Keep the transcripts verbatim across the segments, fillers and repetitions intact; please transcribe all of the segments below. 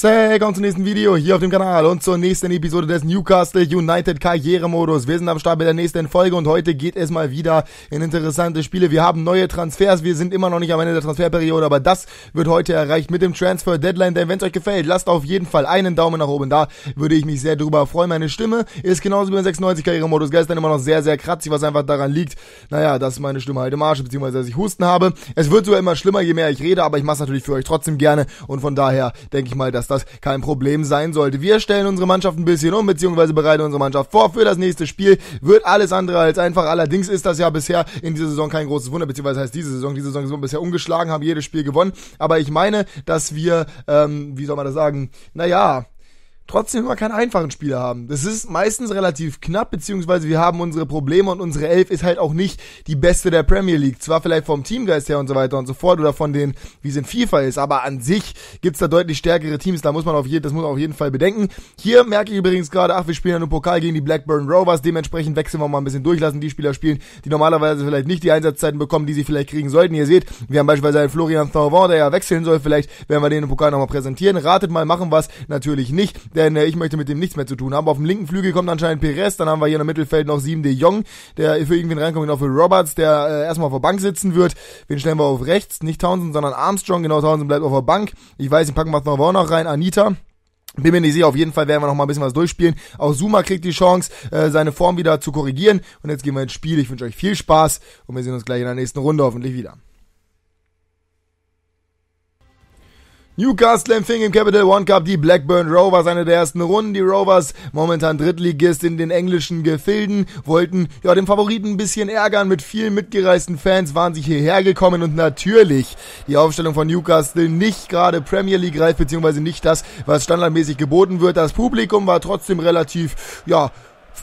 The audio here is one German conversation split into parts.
Willkommen zum nächsten Video hier auf dem Kanal und zur nächsten Episode des Newcastle United Karrieremodus. Wir sind am Start bei der nächsten Folge und heute geht es mal wieder in interessante Spiele. Wir haben neue Transfers, wir sind immer noch nicht am Ende der Transferperiode, aber das wird heute erreicht mit dem Transfer Deadline. Denn wenn es euch gefällt, lasst auf jeden Fall einen Daumen nach oben da, würde ich mich sehr drüber freuen. Meine Stimme ist genauso wie beim sechsundneunzig Karrieremodus, geil, ist dann immer noch sehr, sehr kratzig, was einfach daran liegt, naja, dass meine Stimme halt im Arsch, beziehungsweise dass ich Husten habe. Es wird sogar immer schlimmer, je mehr ich rede, aber ich mache es natürlich für euch trotzdem gerne und von daher denke ich mal, dass das kein Problem sein sollte. Wir stellen unsere Mannschaft ein bisschen um, beziehungsweise bereiten unsere Mannschaft vor für das nächste Spiel. Wird alles andere als einfach. Allerdings ist das ja bisher in dieser Saison kein großes Wunder, beziehungsweise heißt diese Saison, diese Saison sind wir bisher ungeschlagen, haben jedes Spiel gewonnen. Aber ich meine, dass wir, ähm, wie soll man das sagen, naja, trotzdem immer keine einfachen Spiele haben. Das ist meistens relativ knapp, beziehungsweise wir haben unsere Probleme und unsere Elf ist halt auch nicht die beste der Premier League. Zwar vielleicht vom Teamgeist her und so weiter und so fort oder von den, wie es in FIFA ist, aber an sich gibt's da deutlich stärkere Teams, da muss man auf jeden, das muss man auf jeden Fall bedenken. Hier merke ich übrigens gerade, ach, wir spielen ja nur Pokal gegen die Blackburn Rovers, dementsprechend wechseln wir mal ein bisschen durch, lassen die Spieler spielen, die normalerweise vielleicht nicht die Einsatzzeiten bekommen, die sie vielleicht kriegen sollten. Ihr seht, wir haben beispielsweise einen Florian Thauvin, der ja wechseln soll, vielleicht werden wir den im Pokal nochmal präsentieren. Ratet mal, machen was natürlich nicht. Denn äh, ich möchte mit dem nichts mehr zu tun haben. Auf dem linken Flügel kommt anscheinend Perez, dann haben wir hier im Mittelfeld noch Siem de Jong, der für irgendwen reinkommt, genau für Roberts, der äh, erstmal auf der Bank sitzen wird. Wen stellen wir auf rechts? Nicht Townsend, sondern Armstrong. Genau, Townsend bleibt auf der Bank. Ich weiß, den packen wir auch noch rein. Anita. Bin mir nicht sicher, auf jeden Fall werden wir noch mal ein bisschen was durchspielen. Auch Zuma kriegt die Chance, äh, seine Form wieder zu korrigieren. Und jetzt gehen wir ins Spiel. Ich wünsche euch viel Spaß und wir sehen uns gleich in der nächsten Runde hoffentlich wieder. Newcastle empfing im Capital One Cup die Blackburn Rovers, eine der ersten Runden. Die Rovers, momentan Drittligist in den englischen Gefilden, wollten ja den Favoriten ein bisschen ärgern. Mit vielen mitgereisten Fans waren sie hierher gekommen und natürlich die Aufstellung von Newcastle nicht gerade Premier League reif, beziehungsweise nicht das, was standardmäßig geboten wird. Das Publikum war trotzdem relativ, ja,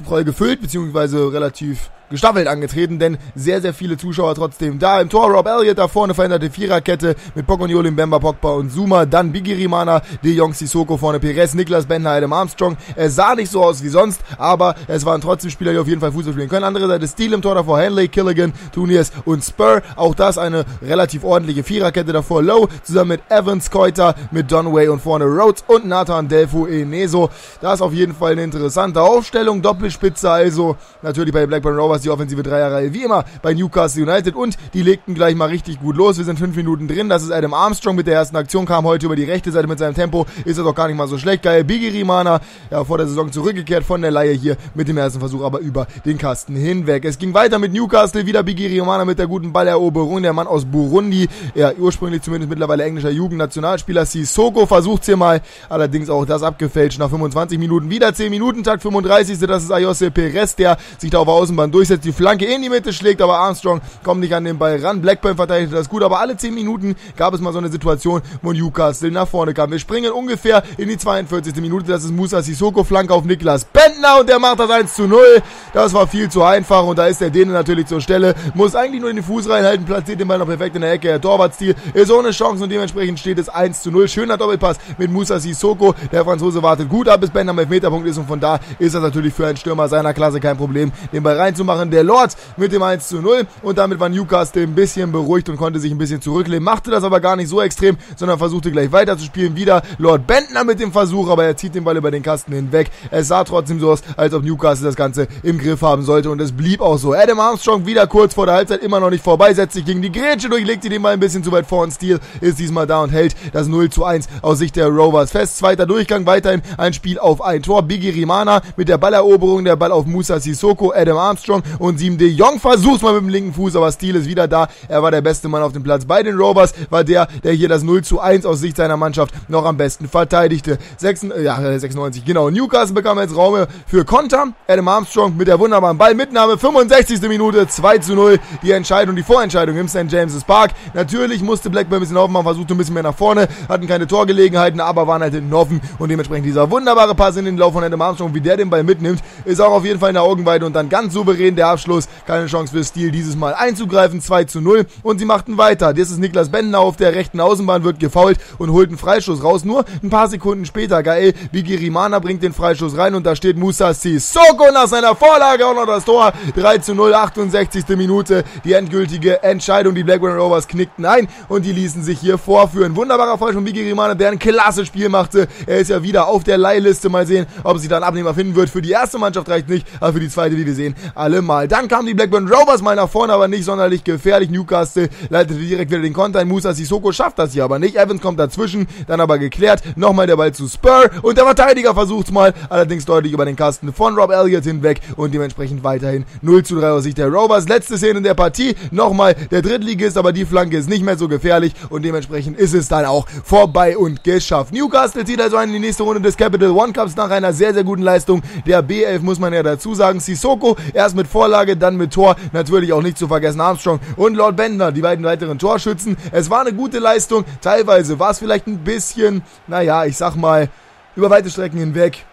voll gefüllt, beziehungsweise relativ gestaffelt angetreten, denn sehr, sehr viele Zuschauer trotzdem da. Im Tor Rob Elliot, da vorne veränderte Viererkette mit Pogba, Jolim Mbemba, Pogba und Zuma, dann Bigirimana, De Jong, Sissoko, vorne Perez, Nicklas Bendtner, Adam Armstrong. Es sah nicht so aus wie sonst, aber es waren trotzdem Spieler, die auf jeden Fall Fußball spielen können. Andere Seite Steel im Tor, davor Henley, Killigan, Tunies und Spur. Auch das eine relativ ordentliche Viererkette, davor Lowe zusammen mit Evans, Koita, mit Dunway und vorne Rhodes und Nathan Delfo Eneso. Das ist auf jeden Fall eine interessante Aufstellung. Doppelspitze also natürlich bei Blackburn Rovers. Die offensive Dreierreihe wie immer bei Newcastle United und die legten gleich mal richtig gut los. Wir sind fünf Minuten drin, das ist Adam Armstrong mit der ersten Aktion, kam heute über die rechte Seite mit seinem Tempo, ist das auch gar nicht mal so schlecht. Geil, Bigirimana, ja, vor der Saison zurückgekehrt von der Leihe hier mit dem ersten Versuch, aber über den Kasten hinweg. Es ging weiter mit Newcastle, wieder Bigirimana mit der guten Balleroberung, der Mann aus Burundi, ja, ursprünglich zumindest mittlerweile englischer Jugendnationalspieler. Sissoko versucht's hier mal, allerdings auch das abgefälscht nach fünfundzwanzig Minuten, wieder zehn Minuten, Takt fünfunddreißig, das ist Ayoze Perez, der sich da auf der Außenbahn durch setzt die Flanke in die Mitte, schlägt, aber Armstrong kommt nicht an den Ball ran. Blackburn verteidigt das gut, aber alle zehn Minuten gab es mal so eine Situation, wo Newcastle nach vorne kam. Wir springen ungefähr in die zweiundvierzigste Minute, das ist Moussa Sissoko, Flanke auf Nicklas Bendtner und der macht das eins zu null. Das war viel zu einfach und da ist der Däne natürlich zur Stelle, muss eigentlich nur in den Fuß reinhalten, platziert den Ball noch perfekt in der Ecke, der Torwartstil ist ohne Chance und dementsprechend steht es eins zu null. Schöner Doppelpass mit Moussa Sissoko, der Franzose wartet gut ab, bis Bendtner am Elfmeterpunkt ist und von da ist das natürlich für einen Stürmer seiner Klasse kein Problem, den Ball reinzumachen. Der Lord mit dem eins zu null und damit war Newcastle ein bisschen beruhigt und konnte sich ein bisschen zurücklehnen, machte das aber gar nicht so extrem, sondern versuchte gleich weiter zu spielen. Wieder Lord Bendtner mit dem Versuch, aber er zieht den Ball über den Kasten hinweg. Es sah trotzdem so aus, als ob Newcastle das Ganze im Griff haben sollte und es blieb auch so. Adam Armstrong wieder kurz vor der Halbzeit, immer noch nicht vorbei, setzt sich gegen die Grätsche durch, legt sie den Ball ein bisschen zu weit vor und Steele ist diesmal da und hält das null zu eins aus Sicht der Rovers fest. Zweiter Durchgang, weiterhin ein Spiel auf ein Tor. Bigirimana mit der Balleroberung, der Ball auf Moussa Sissoko, Adam Armstrong und Siem de Jong versucht's mal mit dem linken Fuß, aber Steele ist wieder da, er war der beste Mann auf dem Platz. Bei den Rovers war der, der hier das null zu eins aus Sicht seiner Mannschaft noch am besten verteidigte. sechsundneunzig, genau, Newcastle bekam jetzt Raum für Konter, Adam Armstrong mit der wunderbaren Ballmitnahme, fünfundsechzigste Minute, zwei zu null, die Entscheidung, die Vorentscheidung im Sankt James's Park. Natürlich musste Blackburn ein bisschen aufmachen, versuchte ein bisschen mehr nach vorne, hatten keine Torgelegenheiten, aber waren halt hinten offen und dementsprechend dieser wunderbare Pass in den Lauf von Adam Armstrong, wie der den Ball mitnimmt, ist auch auf jeden Fall in der Augenweide und dann ganz souverän Bellerin, der Abschluss, keine Chance für Stil, dieses Mal einzugreifen, zwei zu null, und sie machten weiter. Das ist Nicklas Bendtner auf der rechten Außenbahn, wird gefoult und holt einen Freischuss raus, nur ein paar Sekunden später, geil, Bigirimana bringt den Freischuss rein und da steht Moussa Sissoko nach seiner Vorlage auch noch das Tor, drei zu null, achtundsechzigste Minute, die endgültige Entscheidung, die Blackburn Rovers knickten ein und die ließen sich hier vorführen. Wunderbarer Fall von Bigirimana, der ein klasse Spiel machte, er ist ja wieder auf der Leihliste, mal sehen, ob sich dann Abnehmer finden wird, für die erste Mannschaft reicht nicht, aber für die zweite, wie wir sehen, allemal. Dann kamen die Blackburn Rovers mal nach vorne, aber nicht sonderlich gefährlich, Newcastle leitete direkt wieder den Konter ein, Moussa Sissoko schafft das hier aber nicht, Evans kommt dazwischen, dann aber geklärt, nochmal der Ball zu Spur und der Verteidiger versucht's mal, allerdings deutlich über den Kasten von Rob Elliot hinweg und dementsprechend weiterhin null zu drei aus Sicht der Rovers. Letzte Szene in der Partie, nochmal der Drittligist, aber die Flanke ist nicht mehr so gefährlich und dementsprechend ist es dann auch vorbei und geschafft. Newcastle zieht also in die nächste Runde des Capital One Cups nach einer sehr, sehr guten Leistung der B elf, muss man ja dazu sagen. Sissoko erst mit Vorlage, dann mit Tor, natürlich auch nicht zu vergessen Armstrong und Lord Bendtner, die beiden weiteren Torschützen. Es war eine gute Leistung, teilweise war es vielleicht ein bisschen, naja, ich sag mal, über weite Strecken hinweg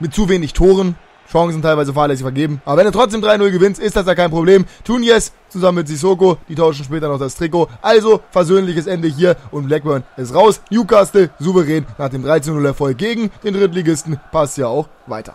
mit zu wenig Toren. Chancen teilweise fahrlässig vergeben. Aber wenn du trotzdem drei null gewinnst, ist das ja kein Problem. Tunjes zusammen mit Sissoko, die tauschen später noch das Trikot. Also versöhnliches Ende hier und Blackburn ist raus. Newcastle souverän nach dem drei zu null Erfolg gegen den Drittligisten. Passt ja auch weiter.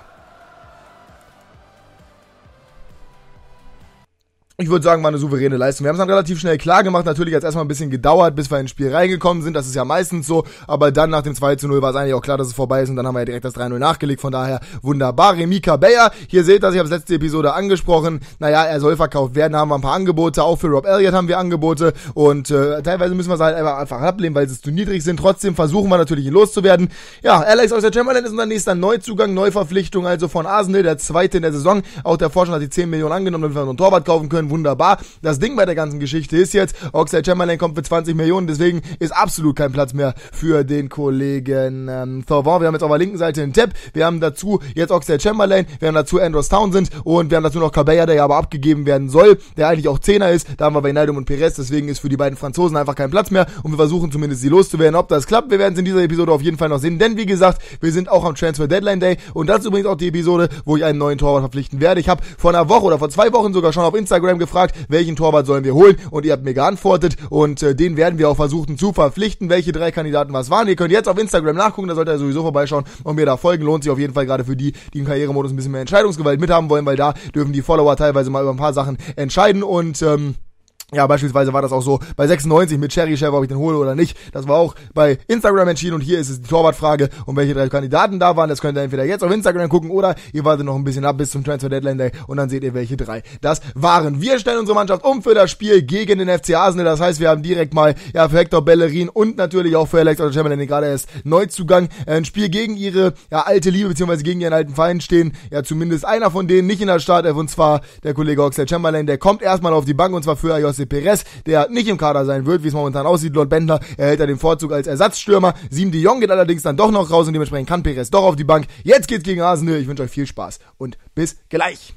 Ich würde sagen, war eine souveräne Leistung. Wir haben es dann relativ schnell klar gemacht. Natürlich hat es erstmal ein bisschen gedauert, bis wir ins Spiel reingekommen sind. Das ist ja meistens so. Aber dann nach dem zwei zu null war es eigentlich auch klar, dass es vorbei ist. Und dann haben wir ja direkt das drei null nachgelegt. Von daher wunderbar. Rémy Cabella. Hier seht ihr, ich habe es letzte Episode angesprochen. Naja, er soll verkauft werden. Da haben wir ein paar Angebote. Auch für Rob Elliot haben wir Angebote. Und äh, teilweise müssen wir es halt einfach, einfach ablehnen, weil sie zu niedrig sind. Trotzdem versuchen wir natürlich, ihn loszuwerden. Ja, Alex Oxlade-Chamberlain ist unser nächster Neuzugang. Neuverpflichtung also von Arsenal. Der zweite in der Saison. Auch der Forscher hat die zehn Millionen angenommen, damit wir einen Torwart kaufen können. Wunderbar. Das Ding bei der ganzen Geschichte ist jetzt, Oxlade-Chamberlain kommt für zwanzig Millionen, deswegen ist absolut kein Platz mehr für den Kollegen ähm, Thauvin. Wir haben jetzt auf der linken Seite einen Tepp, wir haben dazu jetzt Oxlade-Chamberlain, wir haben dazu Andros Townsend und wir haben dazu noch Cabella, der ja aber abgegeben werden soll, der eigentlich auch Zehner ist, da haben wir Wijnaldum und Perez, deswegen ist für die beiden Franzosen einfach kein Platz mehr und wir versuchen zumindest sie loszuwerden. Ob das klappt, wir werden es in dieser Episode auf jeden Fall noch sehen, denn wie gesagt, wir sind auch am Transfer Deadline Day und das ist übrigens auch die Episode, wo ich einen neuen Torwart verpflichten werde. Ich habe vor einer Woche oder vor zwei Wochen sogar schon auf Instagram gefragt, welchen Torwart sollen wir holen und ihr habt mir geantwortet und äh, den werden wir auch versuchen zu verpflichten, welche drei Kandidaten was waren. Ihr könnt jetzt auf Instagram nachgucken, da solltet ihr sowieso vorbeischauen und mir da folgen, lohnt sich auf jeden Fall gerade für die, die im Karrieremodus ein bisschen mehr Entscheidungsgewalt mithaben wollen, weil da dürfen die Follower teilweise mal über ein paar Sachen entscheiden und ähm, ja, beispielsweise war das auch so bei sechsundneunzig mit Cherry Chef, ob ich den hole oder nicht. Das war auch bei Instagram entschieden und hier ist es die Torwartfrage und welche drei Kandidaten da waren. Das könnt ihr entweder jetzt auf Instagram gucken oder ihr wartet noch ein bisschen ab bis zum Transfer Deadline Day und dann seht ihr, welche drei das waren. Wir stellen unsere Mannschaft um für das Spiel gegen den F C Arsenal. Das heißt, wir haben direkt mal ja für Hector Bellerin und natürlich auch für Alex Oxlade-Chamberlain, den gerade erst Neuzugang, ein Spiel gegen ihre ja alte Liebe beziehungsweise gegen ihren alten Feind stehen. Ja, zumindest einer von denen nicht in der Startelf und zwar der Kollege Oxlade-Chamberlain. Der kommt erstmal auf die Bank und zwar für Ayoze Perez, der nicht im Kader sein wird, wie es momentan aussieht. Lord Bendtner erhält er den Vorzug als Ersatzstürmer. Siem de Jong geht allerdings dann doch noch raus und dementsprechend kann Perez doch auf die Bank. Jetzt geht's gegen Arsenal. Ich wünsche euch viel Spaß und bis gleich.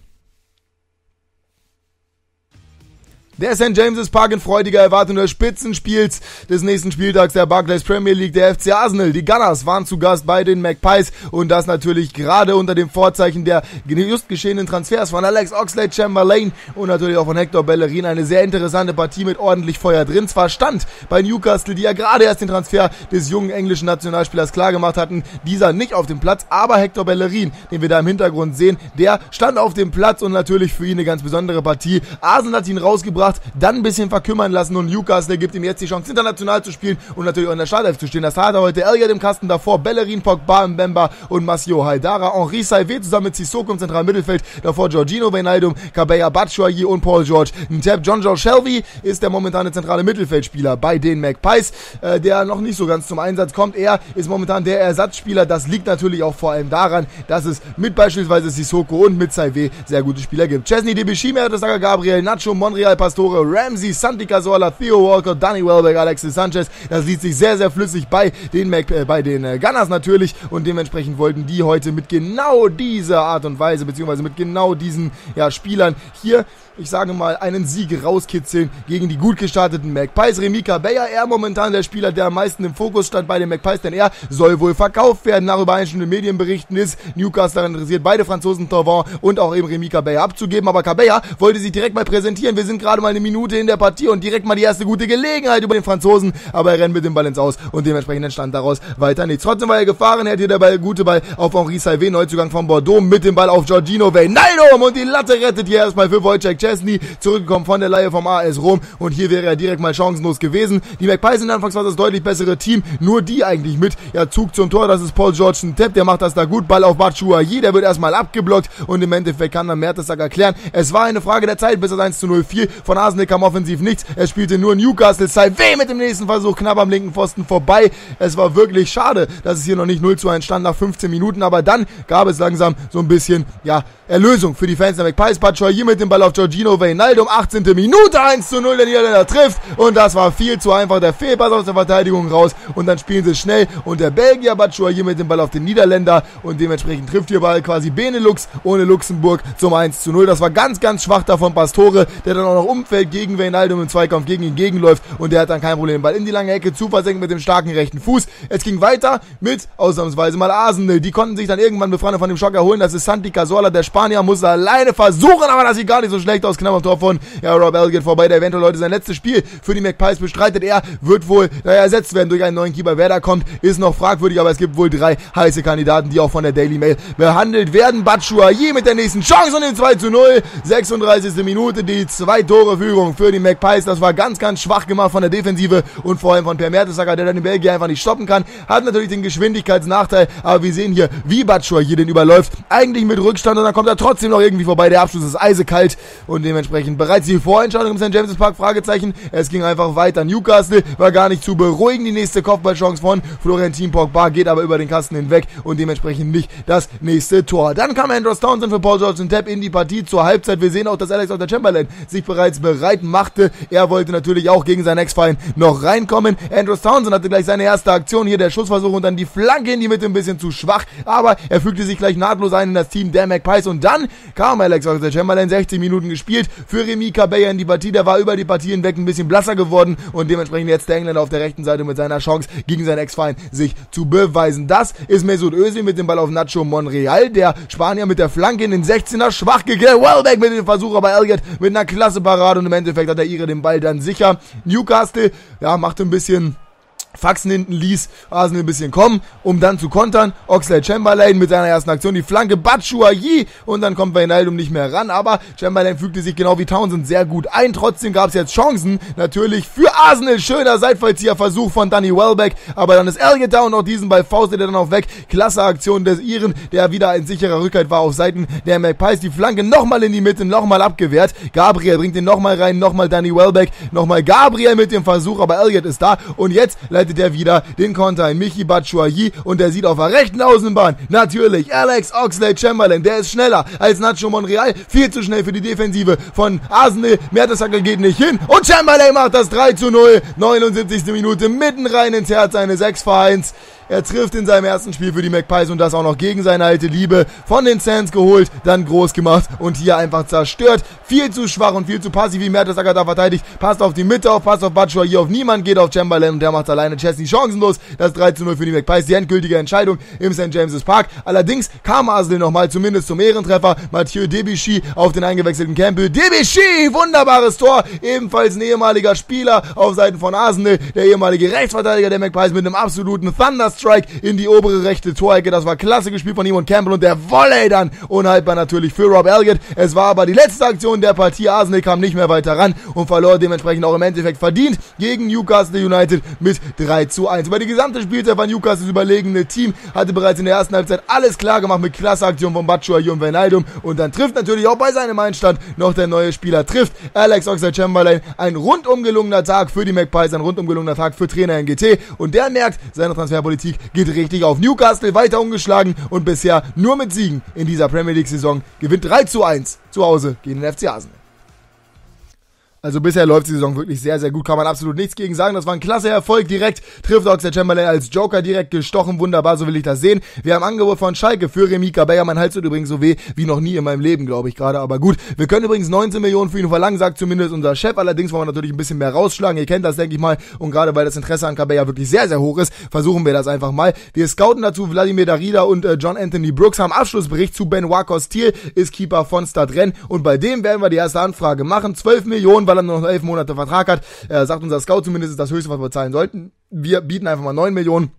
Der Sankt James's Park in freudiger Erwartung des Spitzenspiels des nächsten Spieltags der Barclays Premier League. Der F C Arsenal, die Gunners, waren zu Gast bei den Magpies und das natürlich gerade unter dem Vorzeichen der just geschehenen Transfers von Alex Oxlade-Chamberlain und natürlich auch von Hector Bellerin. Eine sehr interessante Partie mit ordentlich Feuer drin. Zwar stand bei Newcastle, die ja gerade erst den Transfer des jungen englischen Nationalspielers klargemacht hatten, dieser nicht auf dem Platz, aber Hector Bellerin, den wir da im Hintergrund sehen, der stand auf dem Platz und natürlich für ihn eine ganz besondere Partie. Arsenal hat ihn rausgebracht, dann ein bisschen verkümmern lassen und Newcastle gibt ihm jetzt die Chance, international zu spielen und natürlich auch in der Startelf zu stehen. Das hat er heute Elliot im Kasten, davor Bellerin, Pogba, Mbemba und Masio Haidara, Henri Saivet zusammen mit Sissoko im zentralen Mittelfeld, davor Georginio Wijnaldum, Cabella, Batshuayi und Paul George. Ntep Jonjo Shelvey ist der momentane zentrale Mittelfeldspieler bei den Magpies, äh, der noch nicht so ganz zum Einsatz kommt. Er ist momentan der Ersatzspieler, das liegt natürlich auch vor allem daran, dass es mit beispielsweise Sissoko und mit Saivet sehr gute Spieler gibt. Chesney Debuchy, Mer Gabriel, Nacho Monreal, Pastor Tore, Ramsey, Santi Cazorla, Theo Walker, Danny Welbeck, Alexis Sanchez. Das liest sich sehr, sehr flüssig bei den, Mac äh, bei den äh, Gunners natürlich und dementsprechend wollten die heute mit genau dieser Art und Weise, beziehungsweise mit genau diesen ja, Spielern hier, ich sage mal, einen Sieg rauskitzeln gegen die gut gestarteten Magpies. Rémy Cabella, er momentan der Spieler, der am meisten im Fokus stand bei den Magpies, denn er soll wohl verkauft werden. Nach übereinstimmenden Medienberichten ist Newcastle interessiert, beide Franzosen Thauvin und auch eben Rémy Cabella abzugeben. Aber Cabella wollte sich direkt mal präsentieren. Wir sind gerade mal eine Minute in der Partie und direkt mal die erste gute Gelegenheit über den Franzosen. Aber er rennt mit dem Ball ins Aus und dementsprechend entstand daraus weiter nichts. Trotzdem war er gefahren, hätte hier der Ball, gute Ball auf Henri Salvé, Neuzugang von Bordeaux, mit dem Ball auf Georginio Wijnaldum und die Latte rettet hier erstmal für Wojciech Szczesny, zurückgekommen von der Leihe vom A S Rom, und hier wäre er direkt mal chancenlos gewesen. Die Magpies sind anfangs war das deutlich bessere Team, nur die eigentlich mit ja, Zug zum Tor. Das ist Paul Georgeson Tepp, der macht das da gut, Ball auf Batshuayi, der wird erstmal abgeblockt und im Endeffekt kann dann Mertesacker erklären. Es war eine Frage der Zeit, bis das eins zu null fiel. Von Arsenal kam offensiv nichts, es spielte nur Newcastle, Salvé mit dem nächsten Versuch, knapp am linken Pfosten vorbei. Es war wirklich schade, dass es hier noch nicht null zu eins stand nach fünfzehn Minuten, aber dann gab es langsam so ein bisschen, ja, Erlösung für die Fans der Magpies. Batshuayi mit dem Ball auf Georginio Wijnaldum, achtzehnte Minute, eins zu null, der Niederländer trifft und das war viel zu einfach, der Fehlpass aus der Verteidigung raus und dann spielen sie schnell und der Belgier Batshuayi mit dem Ball auf den Niederländer und dementsprechend trifft hier Ball quasi Benelux ohne Luxemburg zum eins zu null. Das war ganz, ganz schwach davon Pastore, der dann auch noch umfällt gegen Wijnaldum im Zweikampf, gegen ihn gegenläuft und der hat dann kein Problem, den Ball in die lange Ecke zu versenken mit dem starken rechten Fuß. Es ging weiter mit ausnahmsweise mal Arsenal, die konnten sich dann irgendwann befreien und von dem Schock erholen. Das ist Santi Cazorla, der Spanier muss alleine versuchen, aber das sieht gar nicht so schlecht aus, knapp am Tor von ja, Rob Elliot vorbei, der eventuell heute sein letztes Spiel für die Magpies bestreitet. Er wird wohl naja, ersetzt werden durch einen neuen Keeper. Wer da kommt, ist noch fragwürdig, aber es gibt wohl drei heiße Kandidaten, die auch von der Daily Mail behandelt werden. Batshuayi mit der nächsten Chance und den zwei zu null, sechsunddreißigste Minute, die Zwei-Tore-Führung für die Magpies. Das war ganz, ganz schwach gemacht von der Defensive und vor allem von Per Mertesacker, der dann den Belgier einfach nicht stoppen kann. Hat natürlich den Geschwindigkeitsnachteil, aber wir sehen hier, wie Batshuayi den überläuft. Eigentlich mit Rückstand und dann kommt er trotzdem noch irgendwie vorbei. Der Abschluss ist eisekalt und dementsprechend bereits die Vorentscheidung im Sankt James's Park, Fragezeichen. Es ging einfach weiter. Newcastle war gar nicht zu beruhigen. Die nächste Kopfballchance von Florian Pogba geht aber über den Kasten hinweg und dementsprechend nicht das nächste Tor. Dann kam Andros Townsend für Paul Georgeson-Tepp in die Partie zur Halbzeit. Wir sehen auch, dass Alex Oxlade-Chamberlain sich bereits bereit machte. Er wollte natürlich auch gegen seinen Ex-Verein noch reinkommen. Andros Townsend hatte gleich seine erste Aktion, hier der Schussversuch und dann die Flanke in die Mitte, ein bisschen zu schwach, aber er fügte sich gleich nahtlos ein in das Team der Magpies und dann kam Alex Oxlade-Chamberlain, sechzig Minuten gespielt für Rémy Cabella in die Partie, der war über die Partie hinweg ein bisschen blasser geworden und dementsprechend jetzt der Engländer auf der rechten Seite mit seiner Chance gegen seinen Ex-Verein sich zu beweisen. Das ist Mesut Özil mit dem Ball auf Nacho Monreal, der Spanier mit der Flanke in den sechzehner, schwach geklärt, Welbeck mit dem Versuch, aber Elliot mit einer klasse Parade und im Endeffekt hat der Ire den Ball dann sicher. Newcastle, ja, macht ein bisschen Faxen hinten, ließ Arsenal ein bisschen kommen, um dann zu kontern. Oxlade-Chamberlain mit seiner ersten Aktion, die Flanke, Batshuayi und dann kommt Wijnaldum nicht mehr ran, aber Chamberlain fügte sich genau wie Townsend sehr gut ein. Trotzdem gab es jetzt Chancen, natürlich für Arsenal, schöner Seitfallzieher-Versuch von Danny Welbeck, aber dann ist Elliot da und auch diesen Ball faustet er dann auch weg. Klasse Aktion des Iren, der wieder in sicherer Rückhalt war auf Seiten der Magpies. Die Flanke nochmal in die Mitte, nochmal abgewehrt. Gabriel bringt den nochmal rein, nochmal Danny Welbeck, nochmal Gabriel mit dem Versuch, aber Elliot ist da und jetzt der wieder den Konter in Michy Batshuayi und der sieht auf der rechten Außenbahn natürlich Alex Oxlade-Chamberlain, der ist schneller als Nacho Monreal, viel zu schnell für die Defensive von Arsenal. Mertesacker geht nicht hin und Chamberlain macht das drei zu null, neunundsiebzigste Minute, mitten rein ins Herz seines Ex-Vereins. Er trifft in seinem ersten Spiel für die Magpies und das auch noch gegen seine alte Liebe, von den Sands geholt, dann groß gemacht und hier einfach zerstört. Viel zu schwach und viel zu passiv, wie Mertesacker da verteidigt. Passt auf die Mitte auf, passt auf Batshuayi auf, niemand geht auf Chamberlain und der macht alleine Chesney chancenlos. Das drei zu null für die Magpies, die endgültige Entscheidung im Sankt James's Park. Allerdings kam Arsenal nochmal zumindest zum Ehrentreffer. Mathieu Debuchy auf den eingewechselten Campbell. Debuchy, wunderbares Tor, ebenfalls ein ehemaliger Spieler auf Seiten von Arsenal. Der ehemalige Rechtsverteidiger der Magpies mit einem absoluten Thunder Strike in die obere rechte Torecke. Das war klasse gespielt von ihm und Campbell und der Volley dann unhaltbar natürlich für Rob Elliot. Es war aber die letzte Aktion der Partie. Arsenal kam nicht mehr weiter ran und verlor dementsprechend auch im Endeffekt verdient gegen Newcastle United mit drei zu eins. Über die gesamte Spielzeit war Newcastles überlegene Team, hatte bereits in der ersten Halbzeit alles klar gemacht mit klasse Aktion von Batshuayi und Wijnaldum und dann trifft natürlich auch bei seinem Einstand noch der neue Spieler, trifft Alex Oxlade-Chamberlain. Ein rundum gelungener Tag für die Magpies, ein rundum gelungener Tag für Trainer N G T und der merkt, seine Transferpolitik geht richtig auf. Newcastle weiter ungeschlagen und bisher nur mit Siegen in dieser Premier League Saison, gewinnt drei zu eins zu Hause gegen den F C Arsenal. Also bisher läuft die Saison wirklich sehr, sehr gut, kann man absolut nichts gegen sagen. Das war ein klasse Erfolg direkt, trifft Oxlade-Chamberlain als Joker direkt gestochen, wunderbar, so will ich das sehen. Wir haben Angebot von Schalke für Rémy Cabella, mein Hals tut übrigens so weh wie noch nie in meinem Leben, glaube ich gerade, aber gut. Wir können übrigens neunzehn Millionen für ihn verlangen, sagt zumindest unser Chef, allerdings wollen wir natürlich ein bisschen mehr rausschlagen, ihr kennt das, denke ich mal, und gerade weil das Interesse an Cabella wirklich sehr, sehr hoch ist, versuchen wir das einfach mal. Wir scouten dazu Vladimir Darida und äh, John Anthony Brooks, haben Abschlussbericht zu Benoit Costil, ist Keeper von Stade Rennes und bei dem werden wir die erste Anfrage machen, zwölf Millionen, weil er nur noch elf Monate Vertrag hat, äh, sagt unser Scout zumindest, ist das höchste, was wir bezahlen sollten. Wir bieten einfach mal neun Millionen.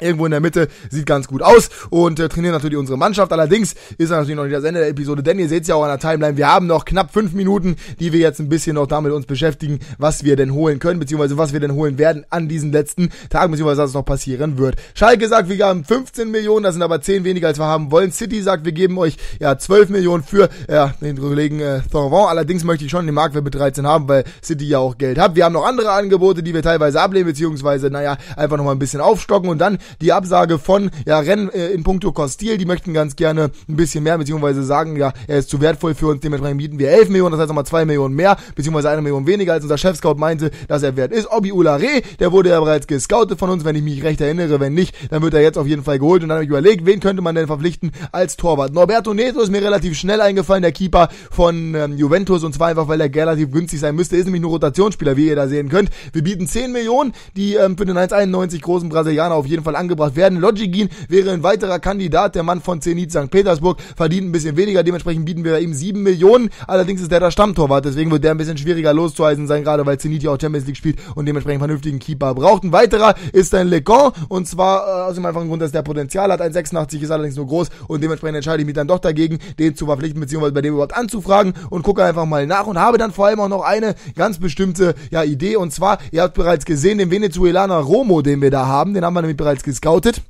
Irgendwo in der Mitte, sieht ganz gut aus und äh, trainieren natürlich unsere Mannschaft, allerdings ist das natürlich noch nicht das Ende der Episode, denn ihr seht es ja auch an der Timeline, wir haben noch knapp fünf Minuten, die wir jetzt ein bisschen noch damit uns beschäftigen, was wir denn holen können, beziehungsweise was wir denn holen werden an diesen letzten Tagen, beziehungsweise was noch passieren wird. Schalke sagt, wir haben fünfzehn Millionen, das sind aber zehn weniger, als wir haben wollen. City sagt, wir geben euch ja zwölf Millionen für äh, den Kollegen äh, Thauvin, allerdings möchte ich schon den Marktwert mit dreizehn haben, weil City ja auch Geld hat. Wir haben noch andere Angebote, die wir teilweise ablehnen, beziehungsweise, naja, einfach nochmal ein bisschen aufstocken und dann die Absage von ja, Rennes äh, in puncto Costil, die möchten ganz gerne ein bisschen mehr, beziehungsweise sagen, ja, er ist zu wertvoll für uns, dementsprechend bieten wir elf Millionen, das heißt nochmal zwei Millionen mehr, beziehungsweise eine Million weniger, als unser Chef-Scout meinte, dass er wert ist. Obi Ulare, der wurde ja bereits gescoutet von uns, wenn ich mich recht erinnere, wenn nicht, dann wird er jetzt auf jeden Fall geholt und dann habe ich überlegt, wen könnte man denn verpflichten als Torwart. Norberto Neto ist mir relativ schnell eingefallen, der Keeper von ähm, Juventus, und zwar einfach, weil er relativ günstig sein müsste, ist nämlich nur Rotationsspieler, wie ihr da sehen könnt. Wir bieten zehn Millionen, die ähm, für den eins Komma einundneunzig großen Brasilianer auf jeden Fall angebracht werden. Logicin wäre ein weiterer Kandidat, der Mann von Zenit Sankt Petersburg, verdient ein bisschen weniger, dementsprechend bieten wir ihm sieben Millionen, allerdings ist der der Stammtorwart, deswegen wird der ein bisschen schwieriger loszueisen sein, gerade weil Zenit ja auch Champions League spielt und dementsprechend vernünftigen Keeper braucht. Ein weiterer ist ein Lecon, und zwar äh, aus dem einfachen Grund, dass der Potenzial hat, eins Komma sechsundachtzig ist allerdings nur groß und dementsprechend entscheide ich mich dann doch dagegen, den zu verpflichten, beziehungsweise bei dem überhaupt anzufragen, und gucke einfach mal nach und habe dann vor allem auch noch eine ganz bestimmte ja, Idee, und zwar, ihr habt bereits gesehen, den Venezuelaner Romo, den wir da haben, den haben wir nämlich bereits gescoutet.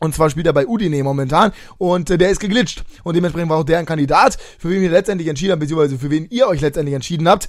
Und zwar spielt er bei Udinese momentan und äh, der ist geglitscht. Und dementsprechend war auch der ein Kandidat, für wen wir letztendlich entschieden haben, beziehungsweise für wen ihr euch letztendlich entschieden habt.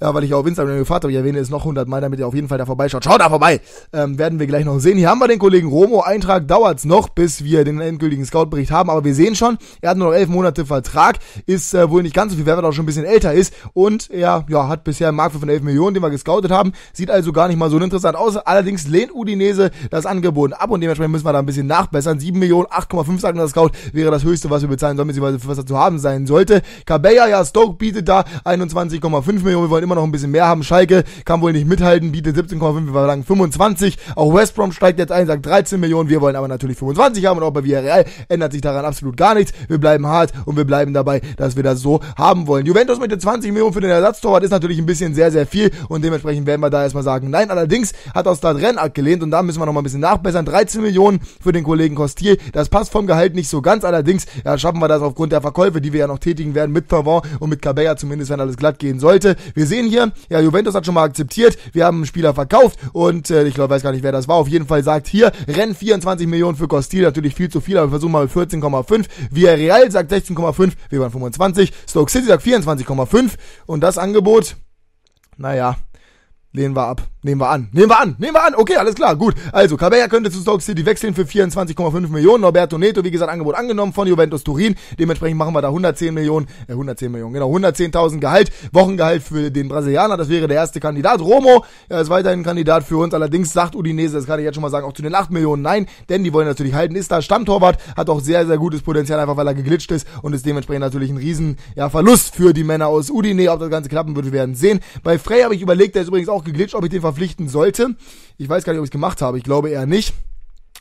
Ja, weil ich ja auf Instagram gefragt habe, ich erwähne es noch hundertmal, damit ihr auf jeden Fall da vorbeischaut. Schaut da vorbei! Ähm, werden wir gleich noch sehen. Hier haben wir den Kollegen Romo. Eintrag dauert's noch, bis wir den endgültigen Scout-Bericht haben. Aber wir sehen schon, er hat nur noch elf Monate Vertrag, ist äh, wohl nicht ganz so viel, weil er auch schon ein bisschen älter ist. Und er ja, hat bisher einen Marktwert von elf Millionen, den wir gescoutet haben. Sieht also gar nicht mal so interessant aus. Allerdings lehnt Udinese das Angebot ab und dementsprechend müssen wir da ein bisschen nachbessern. sieben Millionen, acht Komma fünf sagen wir, das Scout wäre das höchste, was wir bezahlen sollen, beziehungsweise was er zu haben sein sollte. Cabella, ja, Stoke bietet da einundzwanzig Komma fünf Millionen. Wir wollen immer noch ein bisschen mehr haben. Schalke kann wohl nicht mithalten, bietet siebzehn Komma fünf, wir verlangen fünfundzwanzig. Auch West Brom steigt jetzt ein, sagt dreizehn Millionen, wir wollen aber natürlich fünfundzwanzig haben, und auch bei Villarreal ändert sich daran absolut gar nichts. Wir bleiben hart und wir bleiben dabei, dass wir das so haben wollen. Juventus mit den zwanzig Millionen für den Ersatztorwart ist natürlich ein bisschen sehr, sehr viel und dementsprechend werden wir da erstmal sagen, nein. Allerdings hat auch Stade Rennes abgelehnt und da müssen wir nochmal ein bisschen nachbessern. dreizehn Millionen für den Kollegen Costil, das passt vom Gehalt nicht so ganz, allerdings ja, schaffen wir das aufgrund der Verkäufe, die wir ja noch tätigen werden mit Thauvin und mit Cabella, zumindest wenn alles glatt gehen sollte. Wir sehen hier, ja, Juventus hat schon mal akzeptiert, wir haben einen Spieler verkauft und äh, ich glaube, weiß gar nicht, wer das war. Auf jeden Fall sagt hier, Rennes vierundzwanzig Millionen für Costil, natürlich viel zu viel, aber wir versuchen mal mit vierzehn Komma fünf. Villarreal sagt sechzehn Komma fünf, wir waren fünfundzwanzig. Stoke City sagt vierundzwanzig Komma fünf und das Angebot, naja, lehnen wir ab. Nehmen wir an. Nehmen wir an. Nehmen wir an. Okay, alles klar. Gut. Also, Cabella könnte zu Stoke City wechseln für vierundzwanzig Komma fünf Millionen. Norberto Neto, wie gesagt, Angebot angenommen von Juventus Turin. Dementsprechend machen wir da hundertzehn Millionen, äh, hundertzehn Millionen, genau, hundertzehntausend Gehalt, Wochengehalt für den Brasilianer. Das wäre der erste Kandidat. Romo, er ist weiterhin ein Kandidat für uns. Allerdings sagt Udinese, das kann ich jetzt schon mal sagen, auch zu den acht Millionen nein, denn die wollen natürlich halten. Ist da Stammtorwart, hat auch sehr, sehr gutes Potenzial, einfach weil er geglitscht ist und ist dementsprechend natürlich ein riesen, ja, Verlust für die Männer aus Udinese. Ob das Ganze klappen wird, wir werden sehen. Bei Frey habe ich überlegt, der ist übrigens auch geglitscht, ob ich den verpflichten sollte. Ich weiß gar nicht, ob ich es gemacht habe. Ich glaube eher nicht.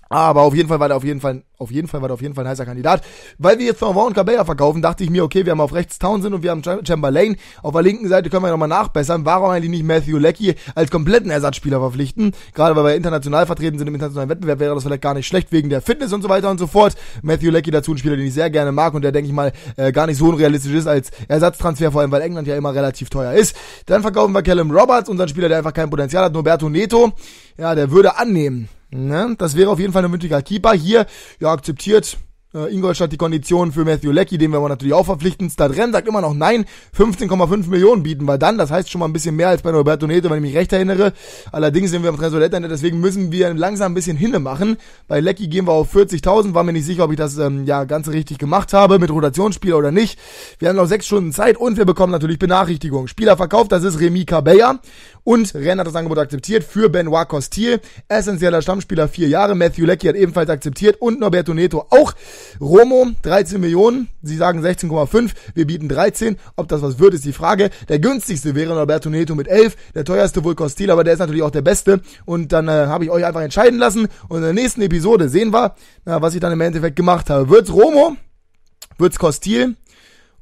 Aber auf jeden Fall war der auf jeden Fall, auf jeden Fall war der auf jeden Fall ein heißer Kandidat. Weil wir jetzt Thauvin und Cabella verkaufen, dachte ich mir, okay, wir haben auf rechts Townsend und wir haben Chamberlain. Auf der linken Seite können wir nochmal nachbessern. Warum eigentlich nicht Matthew Leckie als kompletten Ersatzspieler verpflichten? Gerade weil wir international vertreten sind, im internationalen Wettbewerb wäre das vielleicht gar nicht schlecht, wegen der Fitness und so weiter und so fort. Matthew Leckie dazu ein Spieler, den ich sehr gerne mag und der, denke ich mal, äh, gar nicht so unrealistisch ist als Ersatztransfer, vor allem weil England ja immer relativ teuer ist. Dann verkaufen wir Callum Roberts, unseren Spieler, der einfach kein Potenzial hat. Norberto Neto, ja, der würde annehmen. Ne? Das wäre auf jeden Fall ein mündiger Keeper. Hier, ja, akzeptiert. Äh, Ingolstadt die Konditionen für Matthew Leckie, den wir aber natürlich auch verpflichten. Stadren sagt immer noch nein, fünfzehn Komma fünf Millionen bieten wir dann, das heißt schon mal ein bisschen mehr als bei Norberto Neto, wenn ich mich recht erinnere. Allerdings sind wir am Transferdeadline, deswegen müssen wir langsam ein bisschen hinne machen. Bei Leckie gehen wir auf vierzigtausend, war mir nicht sicher, ob ich das ähm, ja Ganze richtig gemacht habe, mit Rotationsspieler oder nicht. Wir haben noch sechs Stunden Zeit und wir bekommen natürlich Benachrichtigungen. Spieler verkauft, das ist Rémy Cabella. Und Rennes hat das Angebot akzeptiert für Benoit Costil, essentieller Stammspieler, vier Jahre. Matthew Leckie hat ebenfalls akzeptiert und Norberto Neto auch. Romo, dreizehn Millionen, sie sagen sechzehn Komma fünf, wir bieten dreizehn. Ob das was wird, ist die Frage. Der günstigste wäre Norberto Neto mit elf, der teuerste wohl Costil, aber der ist natürlich auch der beste. Und dann äh, habe ich euch einfach entscheiden lassen. Und in der nächsten Episode sehen wir, na, was ich dann im Endeffekt gemacht habe. Wird's Romo? Wird's Costil?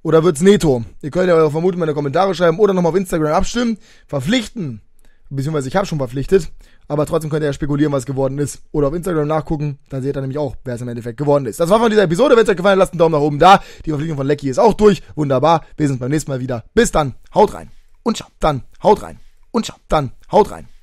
Oder wird's Neto? Ihr könnt ja eure Vermutung in die Kommentare schreiben oder nochmal auf Instagram abstimmen. Verpflichten, beziehungsweise ich habe schon verpflichtet, aber trotzdem könnt ihr ja spekulieren, was geworden ist. Oder auf Instagram nachgucken, dann seht ihr nämlich auch, wer es im Endeffekt geworden ist. Das war von dieser Episode. Wenn es euch gefallen hat, lasst einen Daumen nach oben da. Die Verpflichtung von Leckie ist auch durch. Wunderbar. Wir sehen uns beim nächsten Mal wieder. Bis dann. Haut rein. Und ciao. Dann haut rein. Und ciao. Dann haut rein.